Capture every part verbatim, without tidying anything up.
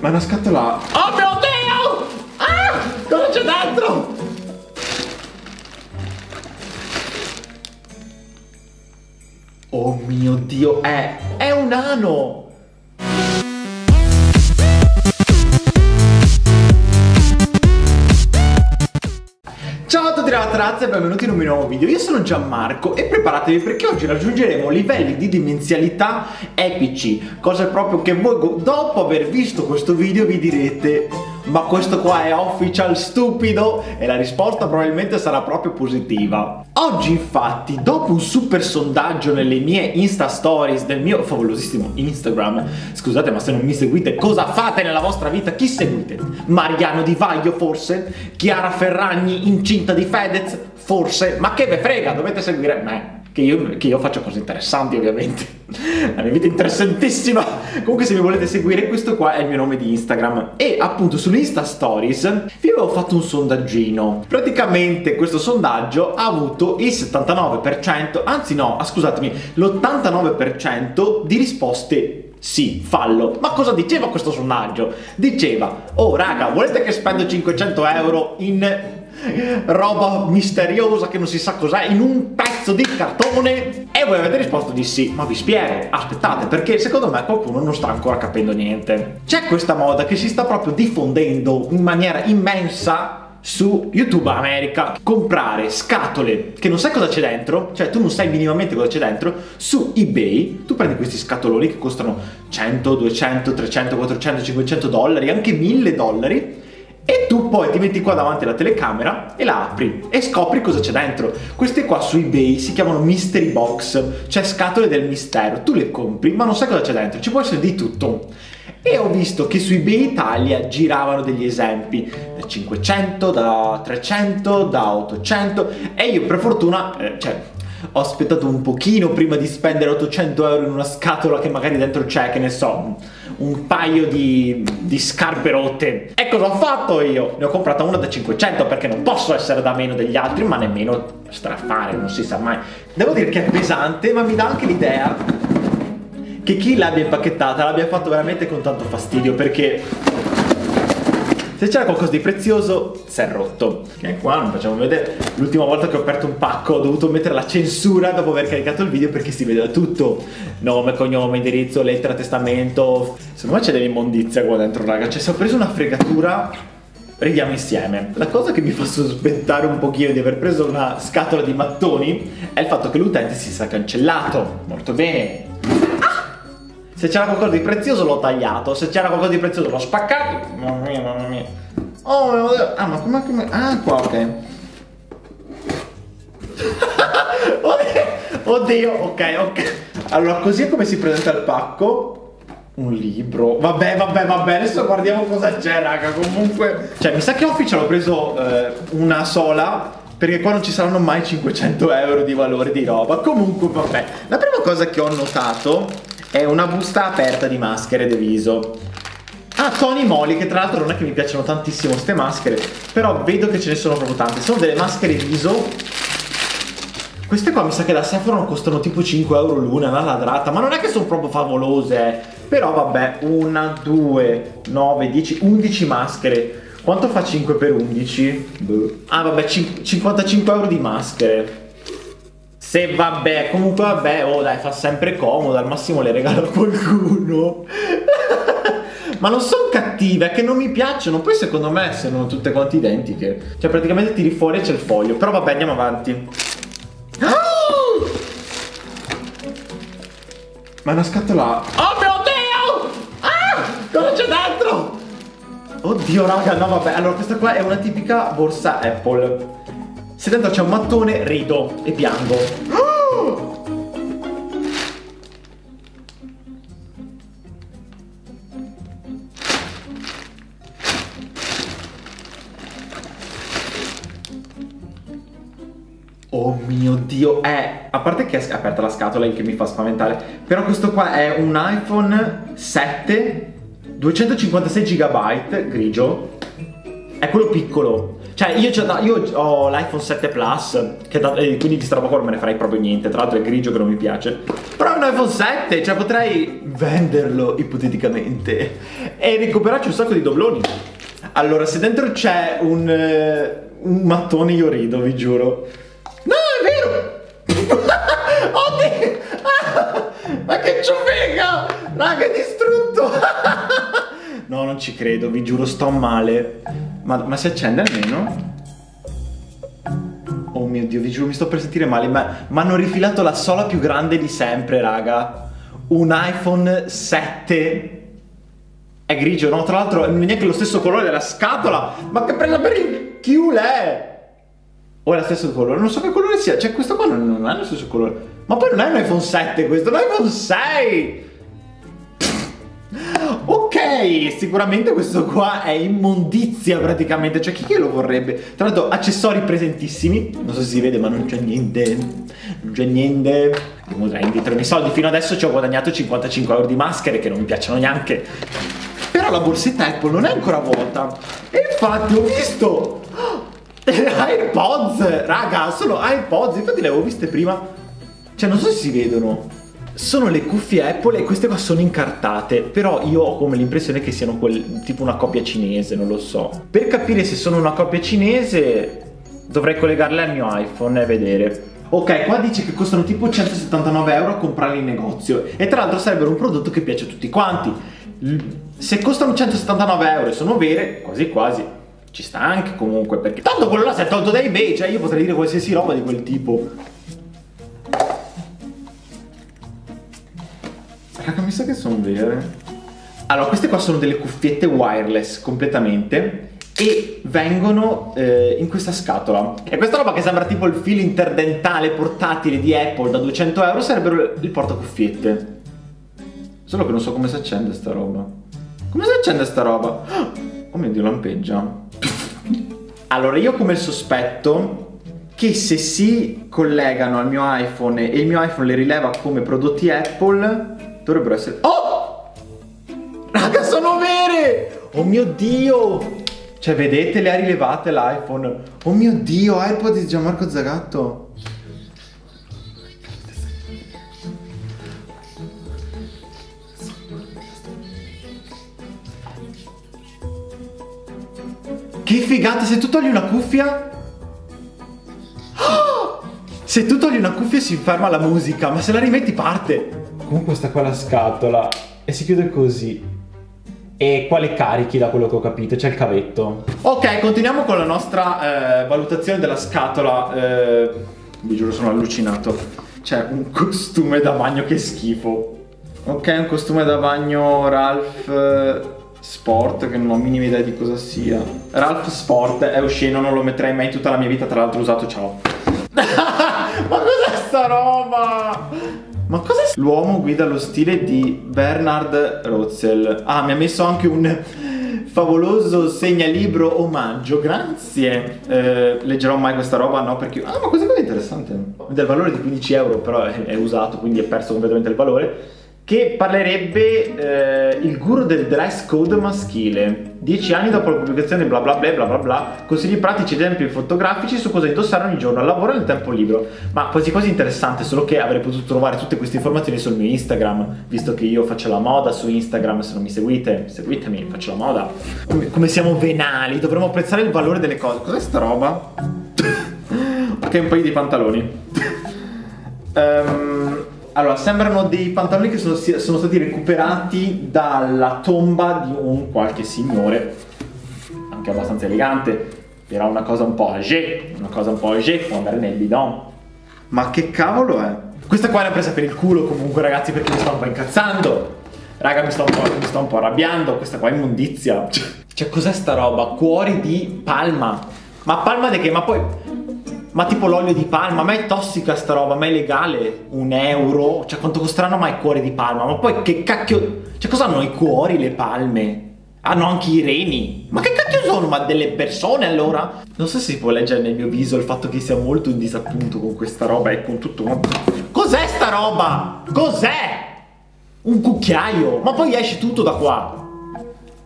Ma è una scatola. Oh mio Dio! Ah! Cosa c'è dentro? Oh mio Dio, è... è un nano! Ciao a tutti ragazzi e benvenuti in un nuovo video, io sono Gianmarco e preparatevi perché oggi raggiungeremo livelli di dimensionalità epici, cosa proprio che voi dopo aver visto questo video vi direte: ma questo qua è official stupido? E la risposta probabilmente sarà proprio positiva. Oggi infatti, dopo un super sondaggio nelle mie Insta Stories del mio favolosissimo Instagram, scusate ma se non mi seguite cosa fate nella vostra vita? Chi seguite? Mariano Di Vaglio forse? Chiara Ferragni incinta di Fedez? Forse? Ma che ve frega, dovete seguire me. Che io, che io faccio cose interessanti ovviamente. La mia vita è interessantissima. Comunque se mi volete seguire, questo qua è il mio nome di Instagram. E appunto sulle Insta Stories vi avevo fatto un sondaggino. Praticamente questo sondaggio ha avuto il settantanove per cento, anzi no, ah, scusatemi, l'ottantanove per cento di risposte sì, fallo. Ma cosa diceva questo sondaggio? Diceva: oh raga, volete che spendo cinquecento euro in... roba misteriosa che non si sa cos'è, in un pezzo di cartone? E voi avete risposto di sì. Ma vi spiego, aspettate, perché secondo me qualcuno non sta ancora capendo niente. C'è questa moda che si sta proprio diffondendo in maniera immensa su YouTube America: comprare scatole che non sai cosa c'è dentro, cioè tu non sai minimamente cosa c'è dentro, su eBay. Tu prendi questi scatoloni che costano cento, duecento, trecento, quattrocento, cinquecento dollari, anche mille dollari, e tu poi ti metti qua davanti alla telecamera e la apri e scopri cosa c'è dentro. Queste qua su eBay si chiamano mystery box, cioè scatole del mistero. Tu le compri ma non sai cosa c'è dentro, ci può essere di tutto. E ho visto che su eBay Italia giravano degli esempi da cinquecento, da trecento, da ottocento, e io per fortuna, eh, cioè, ho aspettato un pochino prima di spendere ottocento euro in una scatola che magari dentro c'è, che ne so, un paio di, di scarpe rotte. E cosa ho fatto io? Ne ho comprata una da cinquecento, perché non posso essere da meno degli altri, ma nemmeno strafare, non si sa mai. Devo dire che è pesante, ma mi dà anche l'idea che chi l'abbia impacchettata l'abbia fatto veramente con tanto fastidio, perché... se c'era qualcosa di prezioso, si è rotto. E qua non facciamo vedere. L'ultima volta che ho aperto un pacco ho dovuto mettere la censura dopo aver caricato il video, perché si vedeva tutto: nome, cognome, indirizzo, lettera, testamento. Secondo me c'è dell'immondizia qua dentro, raga. Cioè, se ho preso una fregatura, ridiamo insieme. La cosa che mi fa sospettare un pochino di aver preso una scatola di mattoni è il fatto che l'utente si sia cancellato. Molto bene. Se c'era qualcosa di prezioso l'ho tagliato, se c'era qualcosa di prezioso l'ho spaccato. Mamma mia, mamma mia. Oh mio Dio. Ah, ma come, come... ah, qua, ok. Oddio, ok, ok. Allora, così è come si presenta il pacco. Un libro. Vabbè, vabbè, vabbè, adesso guardiamo cosa c'è, raga, comunque. Cioè, mi sa che official ho preso eh, una sola, perché qua non ci saranno mai cinquecento euro di valore di roba. Comunque, vabbè. La prima cosa che ho notato... è una busta aperta di maschere de viso. Ah, Tony Moly, che tra l'altro non è che mi piacciono tantissimo queste maschere, però vedo che ce ne sono proprio tante. Sono delle maschere viso. Queste qua mi sa che da Sephora non costano tipo cinque euro l'una, una ladrata. Ma non è che sono proprio favolose, eh. Però vabbè, una, due, nove, dieci, undici maschere. Quanto fa cinque per undici? Boh. Ah vabbè, cinquantacinque euro di maschere. Se vabbè, comunque vabbè, oh dai, fa sempre comodo, al massimo le regalo a qualcuno. Ma non sono cattive, è che non mi piacciono. Poi secondo me sono tutte quante identiche. Cioè praticamente tiri fuori e c'è il foglio. Però vabbè, andiamo avanti. Oh! Ma è una scatola... oh mio Dio! Ah! Cosa c'è dentro? Oddio raga, no vabbè. Allora questa qua è una tipica borsa Apple. Se dentro c'è un mattone, rido e piango. Oh! Oh mio Dio, è... a parte che è aperta la scatola, il che mi fa spaventare, però questo qua è un iPhone sette, duecentocinquantasei giga grigio. È quello piccolo. Cioè io, io ho l'iPhone sette Plus che da, eh, quindi di sta roba qua me ne farei proprio niente. Tra l'altro è grigio che non mi piace. Però è un iPhone sette, cioè potrei venderlo ipoteticamente e recuperarci un sacco di dobloni. Allora se dentro c'è un, eh, un mattone io rido, vi giuro. No, è vero. Oddio. Ma che ciofega! Raga, è distrutto! No, non ci credo, vi giuro, sto male. Ma, ma si accende almeno? Oh mio Dio, vi giuro, mi sto per sentire male. Ma mi hanno rifilato la sola più grande di sempre, raga. Un iPhone sette. È grigio, no? Tra l'altro non è neanche lo stesso colore della scatola. Ma che presa per il chiule! O è lo stesso colore? Non so che colore sia. Cioè, questo qua non, non è lo stesso colore. Ma poi non è un iPhone sette questo, è un iPhone sei! Ok, sicuramente questo qua è immondizia praticamente, cioè chi che lo vorrebbe? Tra l'altro accessori presentissimi, non so se si vede ma non c'è niente, non c'è niente. Potrei indietro i miei soldi, fino adesso ci ho guadagnato cinquantacinque euro di maschere che non mi piacciono neanche. Però la borsetta Apple non è ancora vuota. E infatti ho visto AirPods, raga, sono AirPods, infatti le avevo viste prima. Cioè non so se si vedono. Sono le cuffie Apple e queste qua sono incartate. Però io ho come l'impressione che siano quel, tipo una copia cinese, non lo so. Per capire se sono una copia cinese dovrei collegarle al mio iPhone e vedere. Ok, qua dice che costano tipo centosettantanove euro a comprarli in negozio. E tra l'altro sarebbero un prodotto che piace a tutti quanti. Se costano centosettantanove euro e sono vere, quasi quasi ci sta anche comunque. Perché tanto quello là si è tolto da eBay. Cioè io potrei dire qualsiasi roba di quel tipo. Raga, mi sa che sono vere. Allora, queste qua sono delle cuffiette wireless completamente e vengono eh, in questa scatola. E questa roba che sembra tipo il filo interdentale portatile di Apple da duecento euro sarebbero il portacuffiette. Solo che non so come si accende sta roba. Come si accende sta roba? Oh mio Dio, lampeggia. Allora, io ho come il sospetto che se si collegano al mio iPhone e il mio iPhone le rileva come prodotti Apple, dovrebbero essere... Oh! Raga, sono vere! Oh mio Dio! Cioè, vedete, le ha rilevate l'iPhone. Oh mio Dio, AirPods di Gianmarco Zagato. Che figata, se tu togli una cuffia... Oh! Se tu togli una cuffia si ferma la musica, ma se la rimetti parte. Comunque sta qua la scatola e si chiude così. E qua le carichi, da quello che ho capito, c'è il cavetto. Ok, continuiamo con la nostra eh, valutazione della scatola. eh, Vi giuro, sono allucinato. C'è un costume da bagno che schifo. Ok, un costume da bagno Ralph Sport, che non ho minima idea di cosa sia. Ralph Sport è osceno, non lo metterei mai in tutta la mia vita. Tra l'altro usato, ciao. Ma cos'è sta roba? Ma cos'è? L'uomo guida lo stile di Bernard Russell. Ah, mi ha messo anche un favoloso segnalibro omaggio. Grazie. eh, Leggerò mai questa roba? No, perché... Ah, ma questo qua è interessante. Del valore di quindici euro, però è, è usato, quindi è perso completamente il valore. Che parlerebbe eh, il guru del dress code maschile. Dieci anni dopo la pubblicazione bla bla bla bla bla bla. Consigli pratici ed esempi fotografici su cosa indossare ogni giorno al lavoro e nel tempo libero. Ma quasi quasi interessante, solo che avrei potuto trovare tutte queste informazioni sul mio Instagram, visto che io faccio la moda su Instagram. Se non mi seguite, seguitemi, faccio la moda. Come, come siamo venali, dovremmo apprezzare il valore delle cose. Cos'è sta roba? Ok, un paio di pantaloni. Ehm um... Allora, sembrano dei pantaloni che sono, sono stati recuperati dalla tomba di un qualche signore. Anche abbastanza elegante. Però una cosa un po' agé. Una cosa un po' agé, può andare nel bidon. Ma che cavolo è? Questa qua è una presa per il culo comunque, ragazzi, perché mi sto un po' incazzando. Raga, mi sto un po', mi sto un po' arrabbiando. Questa qua è immondizia. Cioè, cos'è sta roba? Cuori di palma. Ma palma di che? Ma poi... Ma tipo l'olio di palma, ma è tossica sta roba, ma è legale? Un euro? Cioè quanto costeranno mai i cuori di palma? Ma poi che cacchio... Cioè cosa hanno i cuori, le palme? Hanno anche i reni? Ma che cacchio sono? Ma delle persone allora? Non so se si può leggere nel mio viso il fatto che sia molto in disappunto con questa roba e con tutto quanto... Cos'è sta roba? Cos'è? Un cucchiaio? Ma poi esce tutto da qua.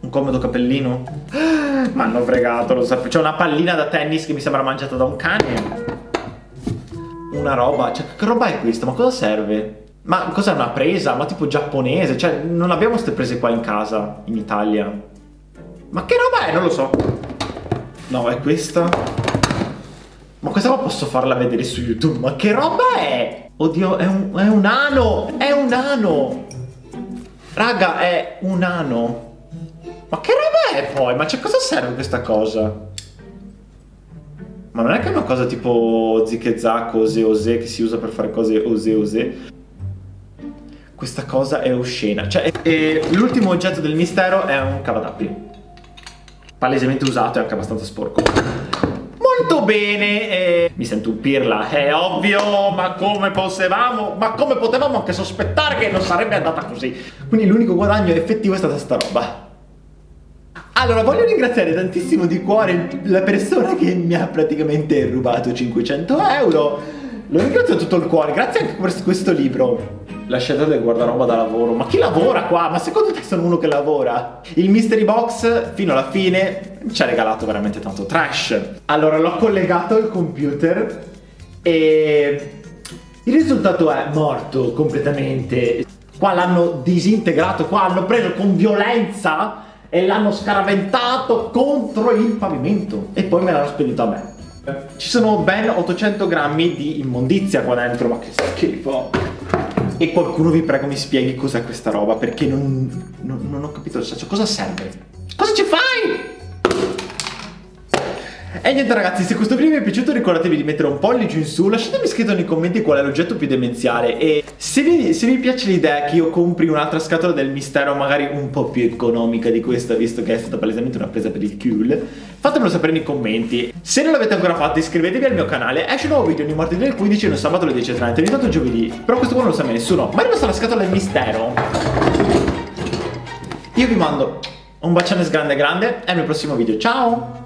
Un comodo cappellino. Mi hanno fregato, lo sapevo. C'è una pallina da tennis che mi sembra mangiata da un cane. Una roba, cioè che roba è questa? Ma cosa serve? Ma cos'è, una presa? Ma tipo giapponese? Cioè non abbiamo queste prese qua in casa, in Italia. Ma che roba è? Non lo so. No, è questa. Ma questa qua posso farla vedere su YouTube. Ma che roba è? Oddio, è un, è un ano. È un ano. Raga, è un ano. Ma che roba è poi? Ma cioè, cosa serve questa cosa? Ma non è che è una cosa tipo zicchezzacco, ose ose, che si usa per fare cose ose ose. Questa cosa è oscena. Cioè, l'ultimo oggetto del mistero è un cavatappi. Palesemente usato e anche abbastanza sporco. Molto bene, eh. Mi sento un pirla, è ovvio, ma come potevamo, ma come potevamo anche sospettare che non sarebbe andata così. Quindi l'unico guadagno effettivo è stata sta roba. Allora, voglio ringraziare tantissimo di cuore la persona che mi ha praticamente rubato cinquecento euro. Lo ringrazio tutto il cuore, grazie anche per questo libro. La scelta del guardaroba da lavoro. Ma chi lavora qua? Ma secondo te sono uno che lavora? Il mystery box, fino alla fine, ci ha regalato veramente tanto trash. Allora, l'ho collegato al computer e il risultato è morto completamente. Qua l'hanno disintegrato, qua l'hanno preso con violenza e l'hanno scaraventato contro il pavimento e poi me l'hanno spedito a me. Ci sono ben ottocento grammi di immondizia qua dentro, ma che schifo. E qualcuno, vi prego, mi spieghi cos'è questa roba, perché non, non, non ho capito il senso. Cosa serve? Cosa ci fai? E niente ragazzi, se questo video vi è piaciuto ricordatevi di mettere un pollice in su, lasciatemi scritto nei commenti qual è l'oggetto più demenziale e se vi, se vi piace l'idea che io compri un'altra scatola del mistero, magari un po' più economica di questa, visto che è stata palesemente una presa per il culo, fatemelo sapere nei commenti. Se non l'avete ancora fatto, iscrivetevi al mio canale. Esce un nuovo video ogni martedì alle quindici e un sabato alle dieci e trenta, ogni tanto giovedì. Però questo qua non lo sa mai nessuno. Ma è rimasta la scatola del mistero. Io vi mando un bacione grande grande e al mio prossimo video. Ciao!